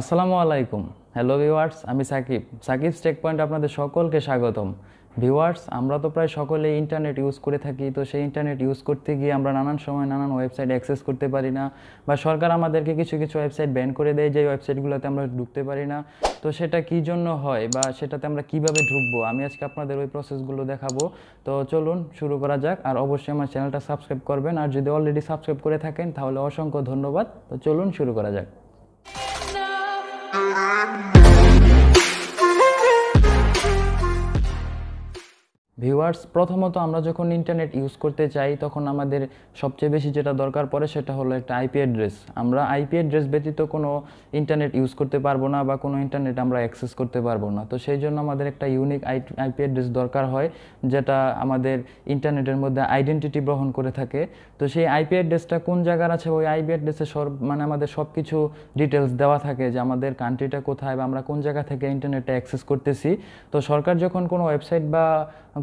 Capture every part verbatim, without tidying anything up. আসসালামু আলাইকুম। Hello viewers, আমি সাকিব। সাকিবস টেক পয়েন্ট আপনাদের সকলকে স্বাগতম। ভিউয়ার্স, আমরা তো প্রায় সকলে ইন্টারনেট ইউজ করে থাকি, তো সেই ইন্টারনেট ইউজ করতে গিয়ে আমরা নানান সময় নানান ওয়েবসাইট অ্যাক্সেস করতে পারি না, বা সরকার আমাদেরকে কিছু কিছু ওয়েবসাইট ব্যান করে দেয় যে ওয়েবসাইটগুলোতে আমরা ঢুকতে পারি না। তো সেটা কী জন্য হয় বা সেটাতে আমরা কিভাবে ঢুকবো, আমি আজকে আপনাদের ওই প্রসেসগুলো দেখাবো। তো চলুন শুরু করা যাক। আর অবশ্যই আমার চ্যানেলটা সাবস্ক্রাইব করবেন, আর যদি অলরেডি সাবস্ক্রাইব করে থাকেন তাহলে অসংখ্য ধন্যবাদ। তো চলুন শুরু করা যাক। ভিউয়ার্স, প্রথমত আমরা যখন ইন্টারনেট ইউজ করতে চাই তখন আমাদের সবচেয়ে বেশি যেটা দরকার পড়ে সেটা হলো একটা আইপি অ্যাড্রেস। আমরা আইপি অ্যাড্রেস ব্যতীত কোনো ইন্টারনেট ইউজ করতে পারবো না বা কোনো ইন্টারনেট আমরা অ্যাক্সেস করতে পারবো না। তো সেই জন্য আমাদের একটা ইউনিক আইপি অ্যাড্রেস দরকার হয়, যেটা আমাদের ইন্টারনেটের মধ্যে আইডেন্টিটি বহন করে থাকে। তো সেই আইপি অ্যাড্রেসটা কোন জায়গার আছে, ওই আইপি অ্যাড্রেসে সব মানে আমাদের সব কিছু ডিটেলস দেওয়া থাকে যে আমাদের কান্ট্রিটা কোথায় বা আমরা কোন জায়গা থেকে ইন্টারনেটটা অ্যাক্সেস করতেছি। তো সরকার যখন কোনো ওয়েবসাইট বা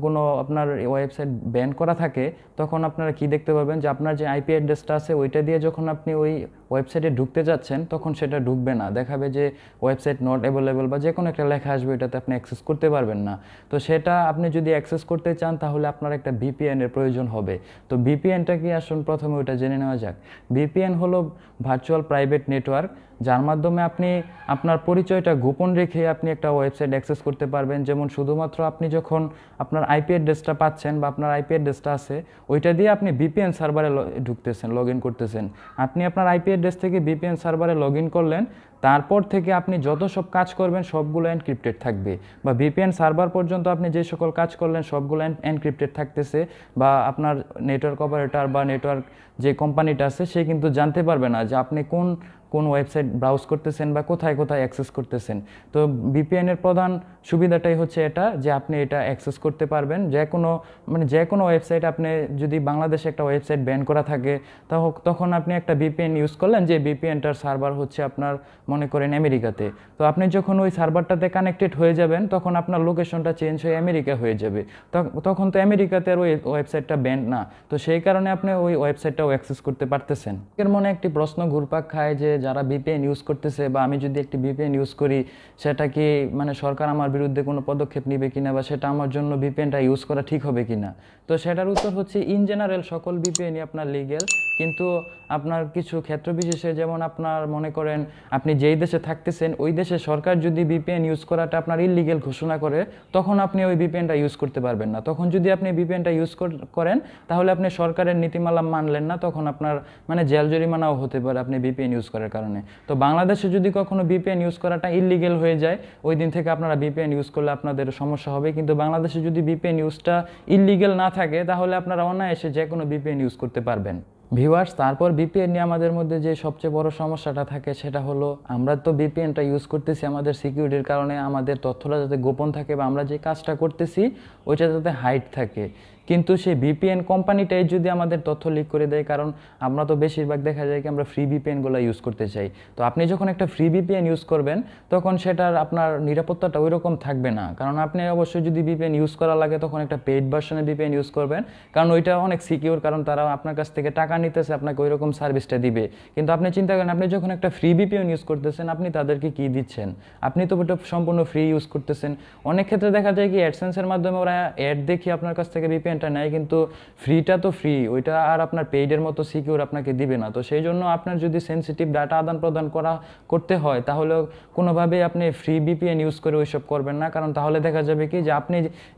কোনো আপনার ওয়েবসাইট ব্যান করা থাকে তখন আপনারা কি দেখতে পাবেন যে আপনার যে আইপি অ্যাড্রেসটা আছে ওইটা দিয়ে যখন আপনি ওই ওয়েবসাইটে ঢুকতে যাচ্ছেন তখন সেটা ঢুকবে না, দেখাবে যে ওয়েবসাইট নট অ্যাভেলেবল বা যে কোনো একটা লেখা আসবে, এটাতে আপনি অ্যাক্সেস করতে পারবেন না। তো সেটা আপনি যদি অ্যাক্সেস করতে চান তাহলে আপনার একটা ভিপিএনের প্রয়োজন হবে। তো ভিপিএনটা কি, আসুন প্রথমে ওইটা জেনে নেওয়া যাক। ভিপিএন হলো ভার্চুয়াল প্রাইভেট নেটওয়ার্ক, যার মাধ্যমে আপনি আপনার পরিচয়টা গোপন রেখে আপনি একটা ওয়েবসাইট অ্যাক্সেস করতে পারবেন। যেমন শুধুমাত্র আপনি যখন আপনার আইপি অ্যাড্রেসটা পাচ্ছেন বা আপনার আইপি অ্যাড্রেসটা আছে ওইটা দিয়ে আপনি ভিপিএন সার্ভারে ঢুকতেছেন, লগ ইন করতেছেন। আপনি আপনার আইপি অ্যাড্রেস থেকে ভিপিএন সার্ভারে লগ ইন করলেন, তারপর থেকে আপনি যত সব কাজ করবেন সবগুলো এনক্রিপ্টেড থাকবে, বা ভিপিএন সার্ভার পর্যন্ত আপনি যে সকল কাজ করলেন সবগুলো এনক্রিপ্টেড থাকতেছে, বা আপনার নেটওয়ার্ক অপারেটর বা নেটওয়ার্ক যে কোম্পানিটা আছে সে কিন্তু জানতে পারবে না যে আপনি কোন কোন ওয়েবসাইট ব্রাউজ করতেছেন বা কোথায় কোথায় অ্যাক্সেস করতেছেন। তো ভিপিএনের প্রধান সুবিধাটাই হচ্ছে এটা যে আপনি এটা অ্যাক্সেস করতে পারবেন যে কোনো মানে যে কোনো ওয়েবসাইট। আপনি যদি বাংলাদেশে একটা ওয়েবসাইট ব্যান করা থাকে তখন আপনি একটা ভিপিএন ইউজ করলেন, যে ভিপিএনটার সার্ভার হচ্ছে আপনার মনে করেন আমেরিকাতে। তো আপনি যখন ওই সার্ভারটাতে কানেক্টেড হয়ে যাবেন তখন আপনার লোকেশনটা চেঞ্জ হয়ে আমেরিকা হয়ে যাবে, তখন তো আমেরিকাতে আর ওই ওয়েবসাইটটা ব্যান না। তো সেই কারণে আপনি ওই ওয়েবসাইটটাও অ্যাক্সেস করতে পারতেছেন। এর মনে একটি প্রশ্ন ঘুরপাক খায় যে যারা ভিপিএন ইউজ করতেছে বা আমি যদি একটি ভিপিএন ইউজ করি সেটা কি মানে সরকার আমার বিরুদ্ধে কোনো পদক্ষেপ নেবে কিনা, বা সেটা আমার জন্য ভিপিএনটা ইউজ করা ঠিক হবে কিনা। তো সেটার উত্তর হচ্ছে ইন জেনারেল সকল ভিপিএনই আপনার লিগ্যাল, কিন্তু আপনার কিছু ক্ষেত্র বিশেষে যেমন আপনার মনে করেন আপনি যেই দেশে থাকতেছেন ওই দেশে সরকার যদি ভিপিএন ইউজ করাটা আপনার ইলিগ্যাল ঘোষণা করে তখন আপনি ওই ভিপিএনটা ইউজ করতে পারবেন না। তখন যদি আপনি ভিপিএনটা ইউজ করেন তাহলে আপনি সরকারের নীতিমালা মানলেন না, তখন আপনার মানে জেল জরিমানাও হতে পারে আপনি ভিপিএন ইউজ করার কারণে। তো বাংলাদেশে যদি কখনো ভিপিএন ইউজ করাটা ইলিগ্যাল হয়ে যায় ওই দিন থেকে আপনারা ভিপিএন ইউজ করলে আপনাদের সমস্যা হবে, কিন্তু বাংলাদেশে যদি ভিপিএন ইউজটা ইলিগ্যাল না থাকে তাহলে আপনারা অনায়াসে যে কোনো ভিপিএন ইউজ করতে পারবেন। ভিউয়ার্স, তারপর ভিপিএন নিয়ে আমাদের মধ্যে যে সবচেয়ে বড় সমস্যাটা থাকে সেটা হলো আমরা তো ভিপিএনটা ইউজ করতেছি আমাদের সিকিউরিটির কারণে, আমাদের তথ্যটা যাতে গোপন থাকে বা আমরা যে কাজটা করতেছি ওইটা যাতে হাইড থাকে। কিন্তু সেই ভিপিএন কোম্পানিটাই যদি আমাদের তথ্য লিক করে দেয়, কারণ আমরা তো বেশিরভাগ দেখা যায় কি আমরা ফ্রি ভিপিএনগুলো ইউজ করতে চাই। তো আপনি যখন একটা ফ্রি ভিপিএন ইউজ করবেন তখন সেটার আপনার নিরাপত্তাটা ওই রকম থাকবে না, কারণ আপনি অবশ্যই যদি ভিপিএন ইউজ করা লাগে তখন একটা পেইড ভার্সনে ভিপিএন ইউজ করবেন, কারণ ওইটা অনেক সিকিউর, কারণ তারা আপনার কাছ থেকে টাকা নিতেছে আপনাকে ওই রকম সার্ভিসটা দিবে। কিন্তু আপনি চিন্তা করেন আপনি যখন একটা ফ্রি ভিপিএন ইউজ করতেছেন আপনি তাদেরকে কী দিচ্ছেন, আপনি তো ওটা সম্পূর্ণ ফ্রি ইউজ করতেছেন। অনেক ক্ষেত্রে দেখা যায় কি অ্যাডসেন্সের মাধ্যমে ওরা অ্যাড দেখিয়ে আপনার কাছ থেকে ভিপিএন নেয়, কিন্তু ফ্রিটা তো ফ্রি, ওইটা আর আপনার পেইডের মতো সিকিউর আপনাকে দিবে না। তো সেই জন্য আপনার যদি সেন্সিটিভ ডাটা আদান প্রদান করা করতে হয় তাহলে কোনোভাবেই আপনি ফ্রি ভিপিএন ইউজ করে ওইসব করবেন না, কারণ তাহলে দেখা যাবে কি যে আপনি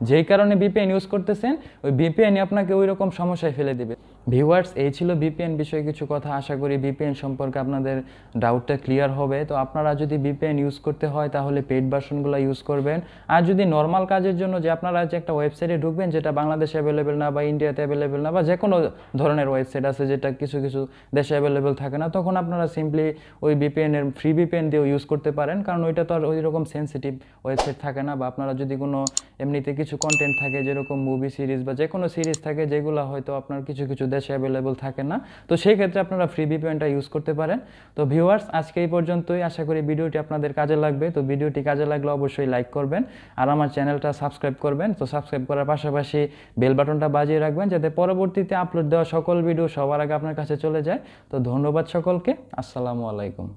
যেই কারণে ভিপিএন ইউজ করতেছেন ওই ভিপিএনই আপনাকে ওই রকম সমস্যায় ফেলে দেবে। ভিউয়ার্স, এই ছিল ভিপিএন বিষয়ে কিছু কথা। আশা করি ভিপিএন সম্পর্কে আপনাদের ডাউটটা ক্লিয়ার হবে। তো আপনারা যদি ভিপিএন ইউজ করতে হয় তাহলে পেইড ভার্সনগুলো ইউজ করবেন, আর যদি নর্মাল কাজের জন্য যে আপনারা যে একটা ওয়েবসাইটে ঢুকবেন যেটা বাংলাদেশে অ্যাভেলেবেল না বা ইন্ডিয়াতে অ্যাভেলেবেল না বা যে কোনো ধরনের ওয়েবসাইট আছে যেটা কিছু কিছু দেশে অ্যাভেলেবেল থাকে না, তখন আপনারা সিম্পলি ওই ভিপিএনের ফ্রি ভিপিএন দিয়েও ইউজ করতে পারেন, কারণ ওইটা তো আর ওই রকম সেন্সিটিভ ওয়েবসাইট থাকে না। বা আপনারা যদি কোনো এমনিতে কিছু কন্টেন্ট থাকে যেরকম মুভি সিরিজ বা যে কোনো সিরিজ থাকে যেগুলো হয়তো আপনার কিছু কিছু দেশে অ্যাভেলেবেল থাকে না, তো সেই ক্ষেত্রে আপনারা ফ্রি ভিপিএনটা ইউজ করতে পারেন। তো ভিউয়ার্স, আজকে এই পর্যন্তই। আশা করি ভিডিওটি আপনাদের কাজে লাগবে। তো ভিডিওটি কাজে লাগলে অবশ্যই লাইক করবেন, আর আমার চ্যানেলটা সাবস্ক্রাইব করবেন। তো সাবস্ক্রাইব করার পাশাপাশি বেল বাটনটা বাজিয়ে রাখবেন যাতে পরবর্তীতে আপলোড দেওয়া সকল ভিডিও সবার আগে আপনার কাছে চলে যায়। তো ধন্যবাদ সকলকে। আসসালামু আলাইকুম।